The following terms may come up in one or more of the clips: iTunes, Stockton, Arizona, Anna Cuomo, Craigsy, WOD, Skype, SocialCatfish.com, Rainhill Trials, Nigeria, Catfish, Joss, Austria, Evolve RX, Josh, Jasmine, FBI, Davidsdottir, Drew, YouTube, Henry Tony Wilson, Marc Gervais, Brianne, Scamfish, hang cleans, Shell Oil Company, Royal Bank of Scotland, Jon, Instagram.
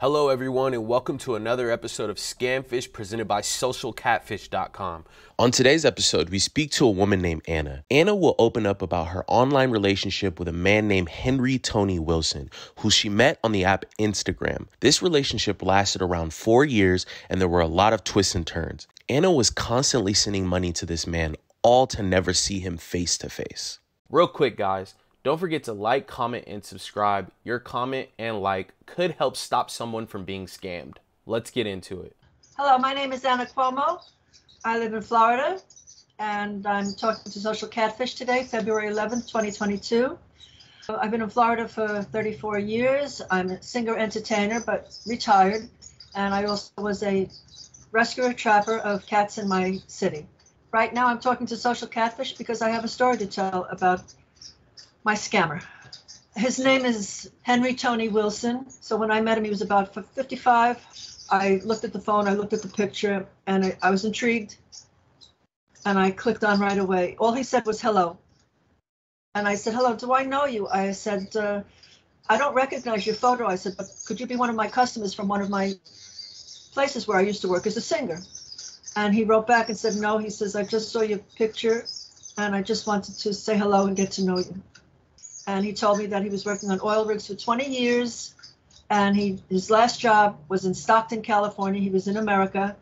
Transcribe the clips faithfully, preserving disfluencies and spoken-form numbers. Hello everyone and welcome to another episode of Scamfish presented by Social Catfish dot com. On today's episode, we speak to a woman named Anna. Anna will open up about her online relationship with a man named Henry Tony Wilson, who she met on the app Instagram. This relationship lasted around four years and there were a lot of twists and turns. Anna was constantly sending money to this man, all to never see him face to face. Real quick guys, don't forget to like, comment, and subscribe. Your comment and like could help stop someone from being scammed. Let's get into it. Hello, my name is Anna Cuomo. I live in Florida, and I'm talking to Social Catfish today, February eleventh, twenty twenty-two. I've been in Florida for thirty-four years. I'm a singer entertainer, but retired, and I also was a rescuer trapper of cats in my city. Right now, I'm talking to Social Catfish because I have a story to tell about my scammer. His name is Henry Tony Wilson. So when I met him, he was about fifty-five. I looked at the phone, I looked at the picture, and I, I was intrigued. And I clicked on right away. All he said was hello. And I said, hello, do I know you? I said, uh, I don't recognize your photo. I said, but could you be one of my customers from one of my places where I used to work as a singer? And he wrote back and said, no, he says, I just saw your picture and I just wanted to say hello and get to know you. And he told me that he was working on oil rigs for twenty years. And he, his last job was in Stockton, California. He was in America.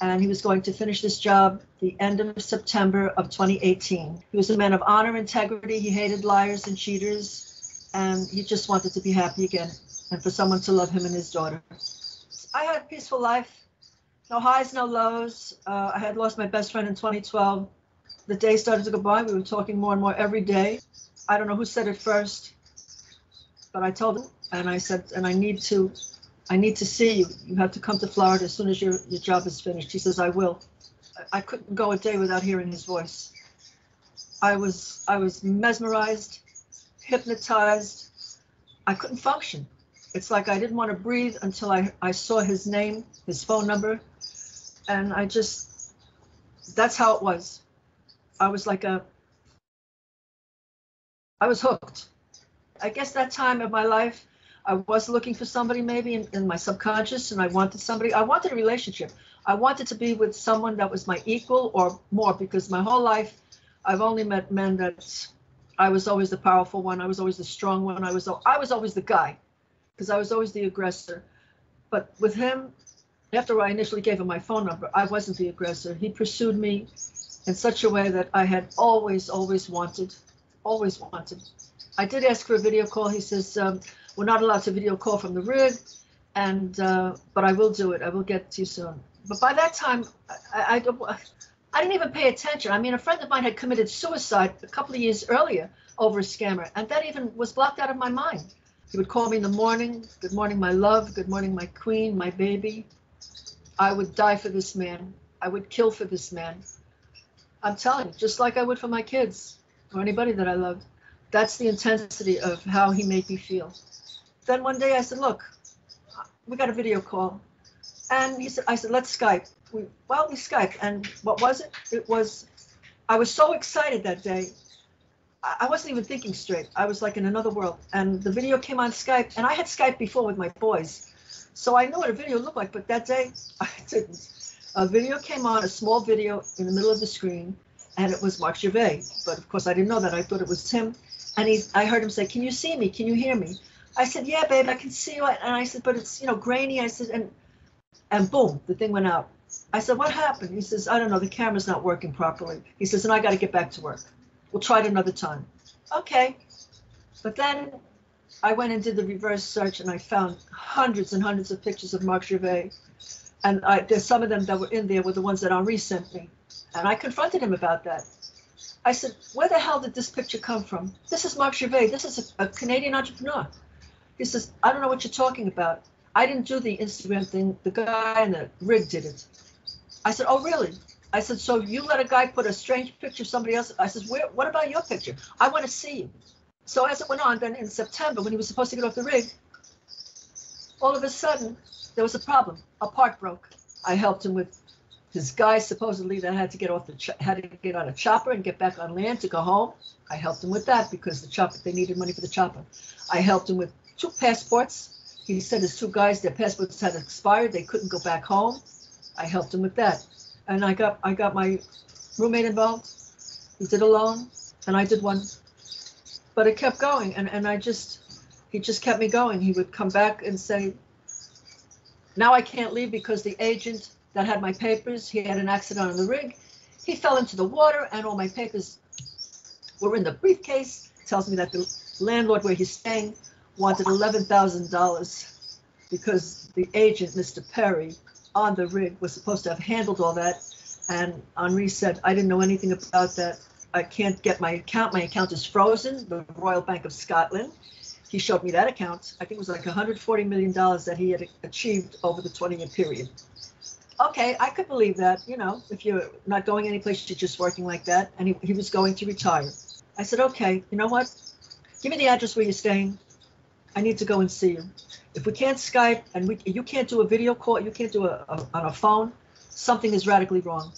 And he was going to finish this job the end of September of twenty eighteen. He was a man of honor, integrity. He hated liars and cheaters. And he just wanted to be happy again and for someone to love him and his daughter. I had a peaceful life. No highs, no lows. Uh, I had lost my best friend in twenty twelve. The days started to go by. We were talking more and more every day. I don't know who said it first, but I told him, and I said, and I need to, I need to see you. You have to come to Florida as soon as your, your job is finished. He says, I will. I couldn't go a day without hearing his voice. I was, I was mesmerized, hypnotized. I couldn't function. It's like I didn't want to breathe until I, I saw his name, his phone number. And I just, that's how it was. I was like a, I was hooked. I guess that time of my life, I was looking for somebody maybe in, in my subconscious, and I wanted somebody. I wanted a relationship. I wanted to be with someone that was my equal or more, because my whole life, I've only met men that I was always the powerful one. I was always the strong one. I was, I was always the guy, because I was always the aggressor. But with him, after I initially gave him my phone number, I wasn't the aggressor. He pursued me in such a way that I had always, always wanted. Always wanted. I did ask for a video call. He says, um, we're not allowed to video call from the rig, and uh, but I will do it. I will get to you soon. But by that time, I, I, I didn't even pay attention. I mean, a friend of mine had committed suicide a couple of years earlier over a scammer, and that even was blocked out of my mind. He would call me in the morning. Good morning, my love. Good morning, my queen, my baby. I would die for this man. I would kill for this man. I'm telling you, just like I would for my kids. Or anybody that I loved. That's the intensity of how he made me feel. Then one day I said, look, we got a video call. And he said, I said, let's Skype. We, well, we Skyped. And what was it? It was, I was so excited that day. I wasn't even thinking straight. I was like in another world. And the video came on Skype. And I had Skyped before with my boys. So I knew what a video looked like. But that day, I didn't. A video came on, a small video in the middle of the screen. And it was Marc Gervais, but of course I didn't know that. I thought it was him. And he, I heard him say, can you see me? Can you hear me? I said, yeah, babe, I can see you. And I said, but it's, you know, grainy. I said, and and boom, the thing went out. I said, what happened? He says, I don't know. The camera's not working properly. He says, and I got to get back to work. We'll try it another time. Okay. But then I went and did the reverse search, and I found hundreds and hundreds of pictures of Marc Gervais. And I, there's some of them that were in there were the ones that Henri sent me. And I confronted him about that. I said, where the hell did this picture come from? This is Marc Gervais. This is a, a Canadian entrepreneur. He says, I don't know what you're talking about. I didn't do the Instagram thing. The guy in the rig did it. I said, oh, really? I said, so you let a guy put a strange picture of somebody else? I said, where, what about your picture? I want to see you. So as it went on, then in September, when he was supposed to get off the rig, all of a sudden, there was a problem. A part broke. I helped him with his guy supposedly that had to get off the had to get on a chopper and get back on land to go home. I helped him with that because the chopper, they needed money for the chopper. I helped him with two passports. He said his two guys, their passports had expired. They couldn't go back home. I helped him with that. And I got I got my roommate involved. He did a loan, and I did one. But it kept going, and, and I just, he just kept me going. He would come back and say, now I can't leave because the agent that had my papers, he had an accident on the rig. He fell into the water, and all my papers were in the briefcase. It tells me that the landlord where he's staying wanted eleven thousand dollars because the agent, Mister Perry, on the rig was supposed to have handled all that. And Henri said, I didn't know anything about that. I can't get my account. My account is frozen, the Royal Bank of Scotland. He showed me that account. I think it was like one hundred forty million dollars that he had achieved over the twenty-year period. Okay, I could believe that, you know, if you're not going anyplace, you're just working like that. And he, he was going to retire. I said, okay, you know what? Give me the address where you're staying. I need to go and see you. If we can't Skype and we, you can't do a video call, you can't do a, a on a phone, something is radically wrong.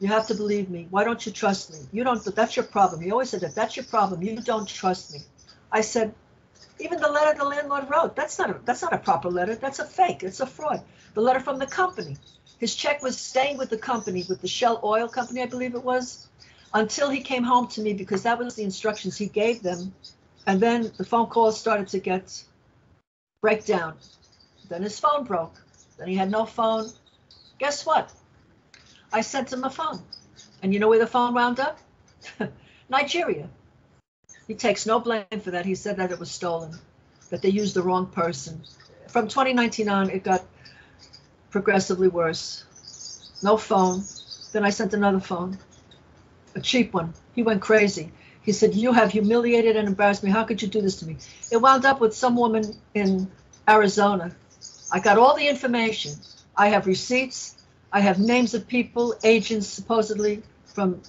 You have to believe me. Why don't you trust me? You don't, that's your problem. He always said that, that's your problem. You don't trust me. I said, even the letter the landlord wrote, that's not a, that's not a proper letter. That's a fake. It's a fraud. The letter from the company. His check was staying with the company, with the Shell Oil Company, I believe it was, until he came home to me because that was the instructions he gave them. And then the phone calls started to get breakdown. Then his phone broke. Then he had no phone. Guess what? I sent him a phone. And you know where the phone wound up? Nigeria. He takes no blame for that. He said that it was stolen, that they used the wrong person. From twenty nineteen on, it got progressively worse. No phone. Then I sent another phone, a cheap one. He went crazy. He said, you have humiliated and embarrassed me. How could you do this to me? It wound up with some woman in Arizona. I got all the information. I have receipts. I have names of people, agents, supposedly, from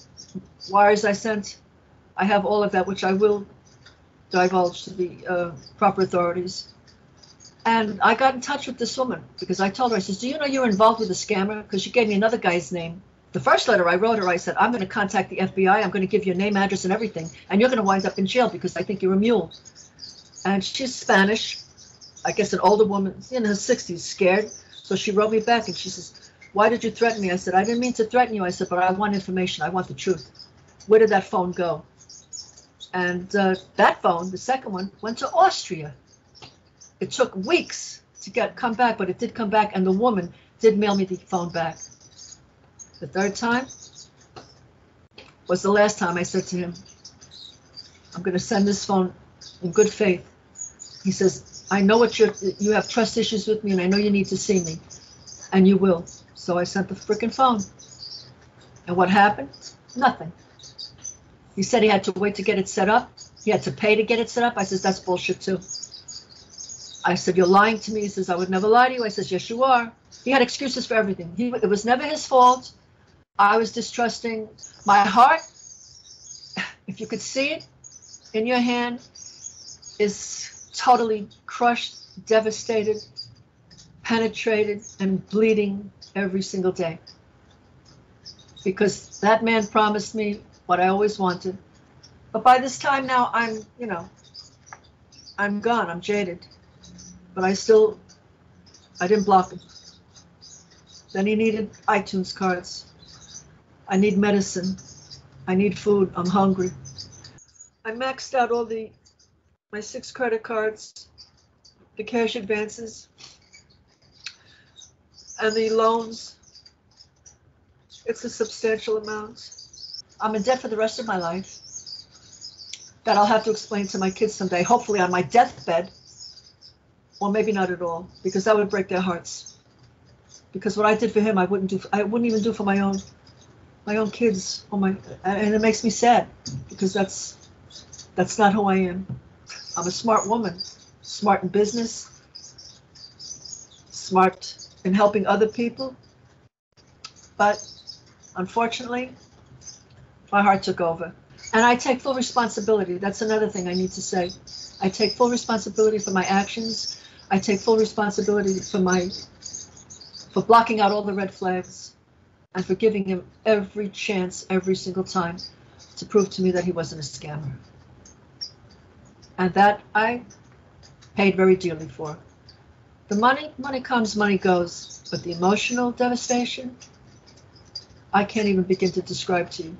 wires I sent. I have all of that, which I will divulge to the uh, proper authorities. And I got in touch with this woman because I told her, I said, do you know you're involved with a scammer? Because she gave me another guy's name. The first letter I wrote her, I said, I'm going to contact the F B I. I'm going to give you a name, address, and everything. And you're going to wind up in jail because I think you're a mule. And she's Spanish, I guess an older woman in her sixties, scared. So she wrote me back and she says, why did you threaten me? I said, I didn't mean to threaten you. I said, but I want information. I want the truth. Where did that phone go? And uh, that phone, the second one, went to Austria. It took weeks to get come back, but it did come back. And the woman did mail me the phone back. The third time was the last time I said to him, I'm going to send this phone in good faith. He says, I know what you're, you have trust issues with me, and I know you need to see me, and you will. So I sent the frickin' phone. And what happened? Nothing. He said he had to wait to get it set up. He had to pay to get it set up. I says, that's bullshit too. I said, you're lying to me. He says, I would never lie to you. I says, yes, you are. He had excuses for everything. He, it was never his fault. I was distrusting my heart. If you could see it in your hand, is totally crushed, devastated, penetrated, and bleeding every single day. Because that man promised me what I always wanted. But by this time now, I'm, you know, I'm gone. I'm jaded. But I still, I didn't block him. Then he needed iTunes cards. I need medicine. I need food. I'm hungry. I maxed out all the my six credit cards, the cash advances, and the loans. It's a substantial amount. I'm in debt for the rest of my life. That I'll have to explain to my kids someday, hopefully on my deathbed, or maybe not at all, because that would break their hearts. Because what I did for him, I wouldn't do. I wouldn't even do for my own. My own kids, oh my, and it makes me sad because that's that's not who I am. I'm a smart woman, smart in business, smart in helping other people, but unfortunately, my heart took over. And I take full responsibility. That's another thing I need to say. I take full responsibility for my actions. I take full responsibility for my for blocking out all the red flags. And for giving him every chance, every single time, to prove to me that he wasn't a scammer. And that I paid very dearly for. The money, money comes, money goes, but the emotional devastation, I can't even begin to describe to you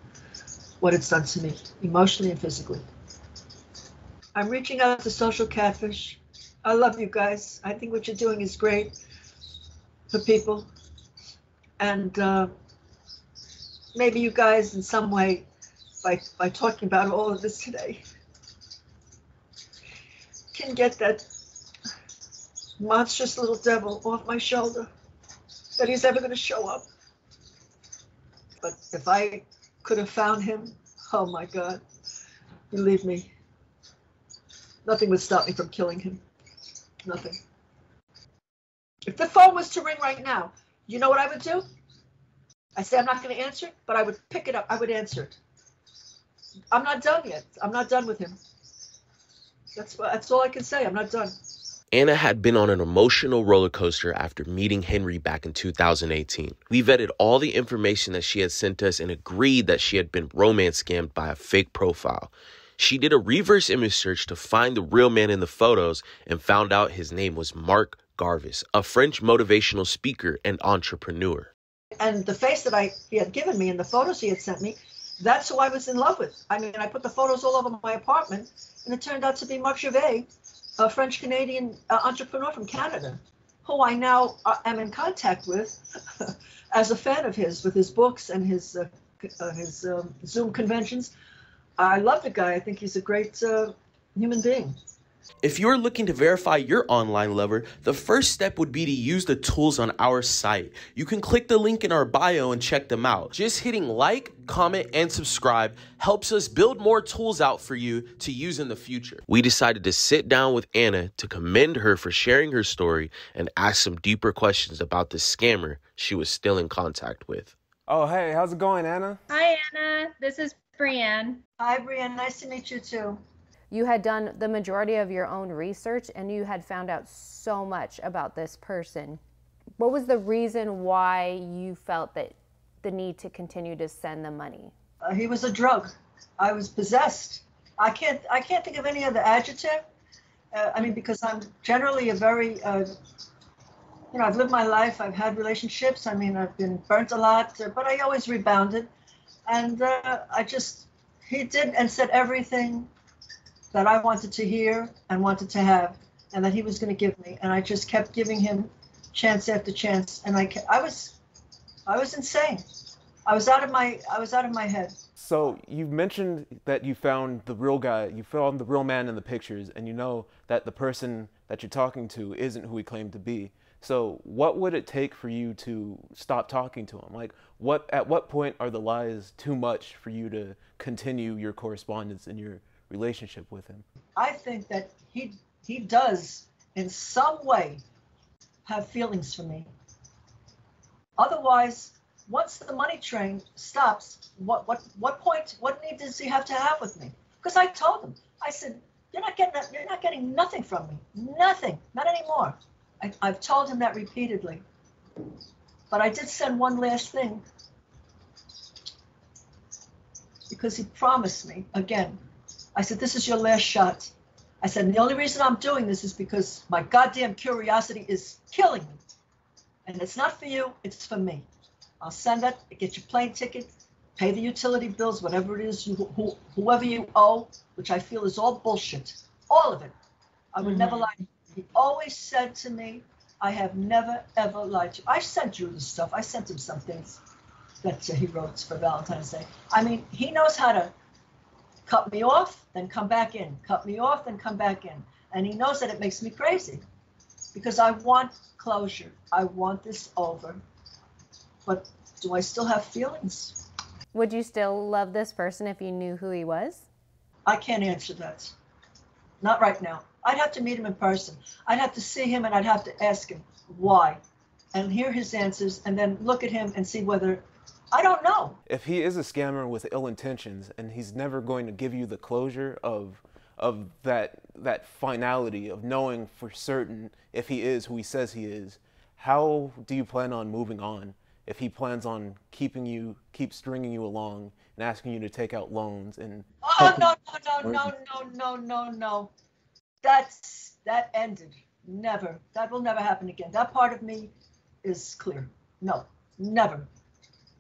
what it's done to me, emotionally and physically. I'm reaching out to Social Catfish. I love you guys. I think what you're doing is great for people. And uh, maybe you guys in some way, by, by talking about all of this today, can get that monstrous little devil off my shoulder, that he's ever going to show up. But if I could have found him, oh my God, believe me, nothing would stop me from killing him. Nothing. If the phone was to ring right now, you know what I would do? I say I'm not going to answer it, but I would pick it up. I would answer it. I'm not done yet. I'm not done with him. That's, that's all I can say. I'm not done. Anna had been on an emotional roller coaster after meeting Henry back in two thousand eighteen. We vetted all the information that she had sent us and agreed that she had been romance scammed by a fake profile. She did a reverse image search to find the real man in the photos and found out his name was Marc Gervais, a French motivational speaker and entrepreneur. And the face that I, he had given me and the photos he had sent me, that's who I was in love with. I mean, I put the photos all over my apartment, and it turned out to be Marc Gervais, a French-Canadian uh, entrepreneur from Canada, who I now uh, am in contact with as a fan of his, with his books and his, uh, uh, his um, Zoom conventions. I love the guy. I think he's a great uh, human being. If you're looking to verify your online lover, the first step would be to use the tools on our site. You can click the link in our bio and check them out. Just hitting like, comment, and subscribe helps us build more tools out for you to use in the future. We decided to sit down with Anna to commend her for sharing her story and ask some deeper questions about the scammer she was still in contact with. Oh, hey, how's it going, Anna? Hi, Anna. This is Brianne. Hi, Brianne. Nice to meet you, too. You had done the majority of your own research and you had found out so much about this person. What was the reason why you felt that the need to continue to send the money? Uh, he was a drug. I was possessed. I can't, I can't think of any other adjective. Uh, I mean, because I'm generally a very, uh, you know, I've lived my life. I've had relationships. I mean, I've been burnt a lot, but I always rebounded. And uh, I just, he did and said everything that I wanted to hear and wanted to have, and that he was going to give me. And I just kept giving him chance after chance. And I, kept, I was, I was insane. I was out of my, I was out of my head. So you mentioned that you found the real guy, you found the real man in the pictures, and you know that the person that you're talking to isn't who he claimed to be. So what would it take for you to stop talking to him? Like, what, at what point are the lies too much for you to continue your correspondence and your relationship with him? I think that he he does in some way have feelings for me. Otherwise, once the money train stops, what what what point what need does he have to have with me? Because I told him, I said, you're not getting you're not getting nothing from me, nothing, not anymore. I, I've told him that repeatedly. But I did send one last thing because he promised me again. I said, this is your last shot. I said, the only reason I'm doing this is because my goddamn curiosity is killing me. And it's not for you, it's for me. I'll send that, get your plane ticket, pay the utility bills, whatever it is, you, who, whoever you owe, which I feel is all bullshit, all of it. I would mm-hmm. never lie to you. He always said to me, I have never, ever lied to you. I sent Drew this stuff. I sent him some things that uh, he wrote for Valentine's Day. I mean, he knows how to cut me off, then come back in. Cut me off, then come back in. And he knows that it makes me crazy because I want closure. I want this over. But do I still have feelings? Would you still love this person if you knew who he was? I can't answer that. Not right now. I'd have to meet him in person. I'd have to see him and I'd have to ask him why and hear his answers and then look at him and see whether I don't know. If he is a scammer with ill intentions and he's never going to give you the closure of of that that finality of knowing for certain if he is who he says he is, how do you plan on moving on if he plans on keeping you keep stringing you along and asking you to take out loans and Oh no no no no no no no no. That's that ended. Never. That will never happen again. That part of me is clear. No, never.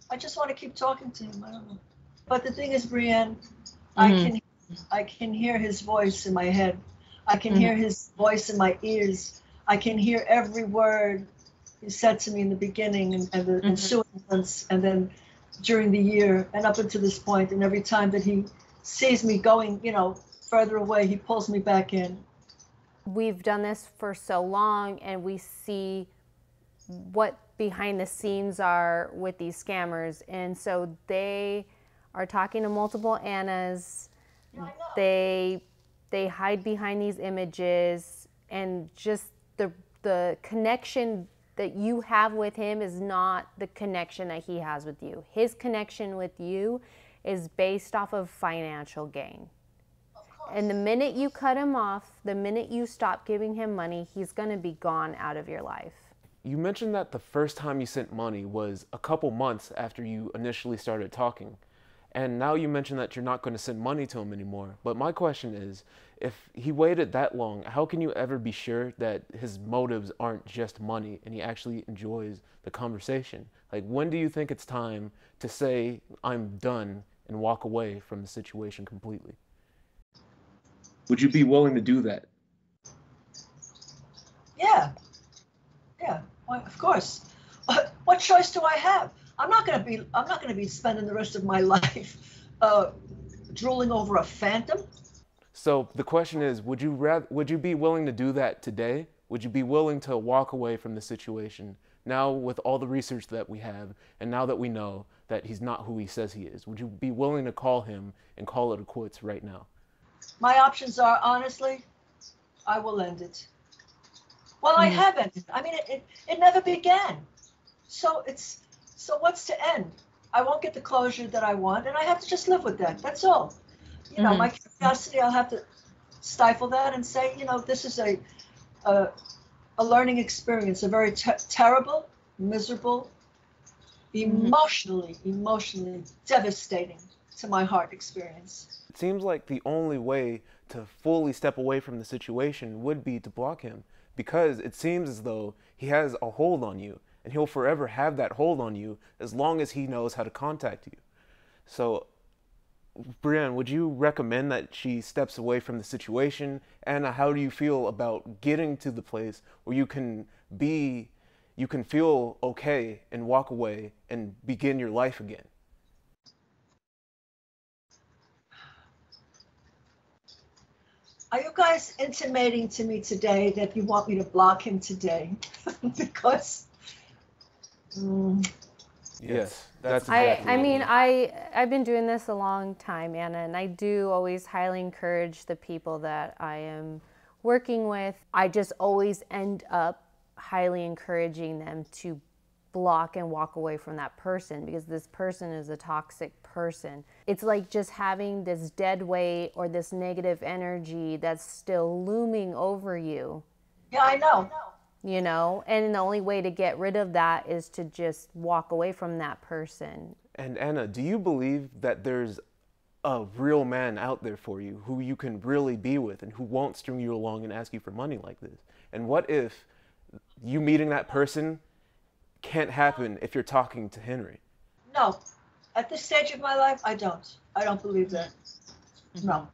I just want to keep talking to him. I don't know. But the thing is, Brianne, mm-hmm. I can I can hear his voice in my head. I can mm-hmm. hear his voice in my ears. I can hear every word he said to me in the beginning and, and the mm-hmm. ensuing months, and then during the year and up until this point. And every time that he sees me going, you know, further away, he pulls me back in. We've done this for so long, and we see what behind the scenes are with these scammers. And so they are talking to multiple Annas. Yeah, they they hide behind these images, and just the the connection that you have with him is not the connection that he has with you. His connection with you is based off of financial gain. And the minute you cut him off, the minute you stop giving him money, he's going to be gone out of your life. You mentioned that the first time you sent money was a couple months after you initially started talking. And now you mentioned that you're not going to send money to him anymore. But my question is, if he waited that long, how can you ever be sure that his motives aren't just money and he actually enjoys the conversation? Like, when do you think it's time to say, I'm done, and walk away from the situation completely? Would you be willing to do that? Yeah. Yeah, well, of course. What, what choice do I have? I'm not going to be I'm not going to be spending the rest of my life uh, drooling over a phantom. So the question is, would you rather, would you be willing to do that today? Would you be willing to walk away from the situation now with all the research that we have, and now that we know that he's not who he says he is? Would you be willing to call him and call it quits right now? My options are, honestly, I will end it. Well, I have ended. I mean, it, it, it never began. So it's, so what's to end? I won't get the closure that I want, and I have to just live with that. That's all. You mm-hmm. know, my curiosity, I'll have to stifle that and say, you know, this is a, a, a learning experience, a very ter terrible, miserable, emotionally, mm-hmm. emotionally devastating to my heart experience. It seems like the only way to fully step away from the situation would be to block him, because it seems as though he has a hold on you, and he'll forever have that hold on you as long as he knows how to contact you. So, Brianne, would you recommend that she steps away from the situation? And how do you feel about getting to the place where you can be, you can feel okay and walk away and begin your life again? Are you guys intimating to me today that you want me to block him today? because um, yes, that's exactly I, I mean, I I've been doing this a long time, Anna, and I do always highly encourage the people that I am working with. I just always end up highly encouraging them to block and walk away from that person, because this person is a toxic person. It's like just having this dead weight or this negative energy that's still looming over you. Yeah, I know. You know, and the only way to get rid of that is to just walk away from that person. And Anna, do you believe that there's a real man out there for you who you can really be with and who won't string you along and ask you for money like this? And what if you meeting that person can't happen if you're talking to Henry? No. At this stage of my life, I don't. I don't believe that. No.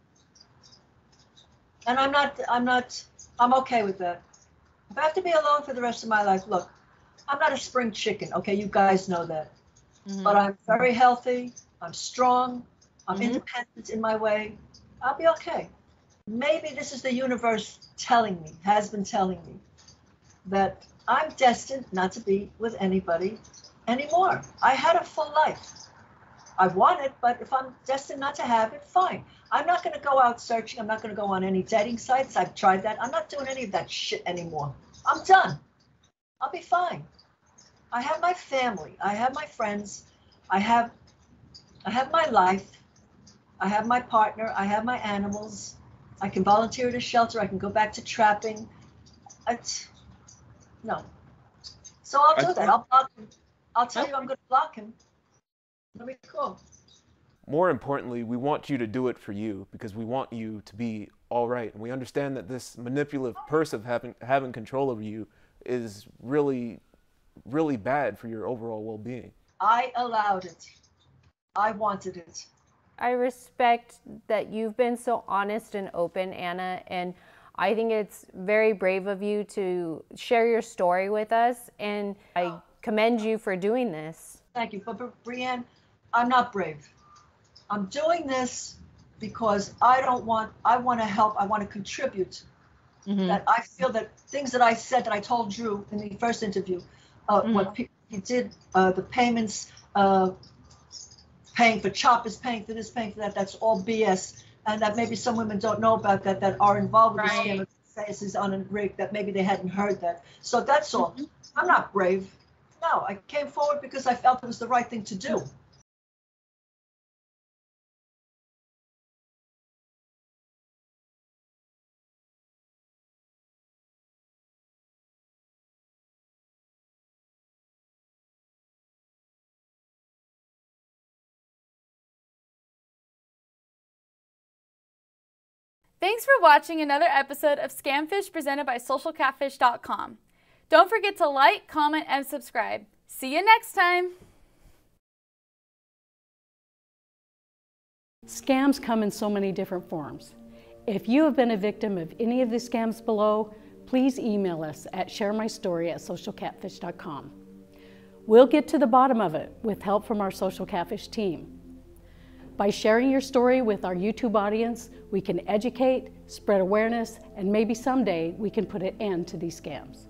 And I'm not, I'm not, I'm okay with that. If I have to be alone for the rest of my life, look, I'm not a spring chicken, okay? You guys know that. Mm-hmm. But I'm very healthy. I'm strong. I'm mm-hmm. independent in my way. I'll be okay. Maybe this is the universe telling me, has been telling me, that I'm destined not to be with anybody anymore. I had a full life. I want it, but if I'm destined not to have it, fine. I'm not going to go out searching. I'm not going to go on any dating sites. I've tried that. I'm not doing any of that shit anymore. I'm done. I'll be fine. I have my family. I have my friends. I have, I have my life. I have my partner. I have my animals. I can volunteer at a shelter. I can go back to trapping. It's, no. So I'll do that. I'll block him. I'll tell you I'm going to block him. That'd be cool. More importantly, we want you to do it for you, because we want you to be all right. And we understand that this manipulative person having, having control over you is really, really bad for your overall well-being. I allowed it. I wanted it. I respect that you've been so honest and open, Anna, and I think it's very brave of you to share your story with us, and I commend you for doing this. Thank you. But, but Brianne, I'm not brave. I'm doing this because I don't want, I want to help, I want to contribute. Mm-hmm. That I feel that things that I said, that I told Drew in the first interview, uh, mm-hmm. what people, he did, uh, the payments, uh, paying for choppers, paying for this, paying for that, that's all B S. And that maybe some women don't know about that, that are involved with right. the scam of faces on a rig, that maybe they hadn't heard that. So that's all. Mm-hmm. I'm not brave. No, I came forward because I felt it was the right thing to do. Thanks for watching another episode of Scamfish presented by Social Catfish dot com. Don't forget to like, comment, and subscribe. See you next time! Scams come in so many different forms. If you have been a victim of any of the scams below, please email us at share my story at social catfish dot com. We'll get to the bottom of it with help from our Social Catfish team. By sharing your story with our YouTube audience, we can educate, spread awareness, and maybe someday we can put an end to these scams.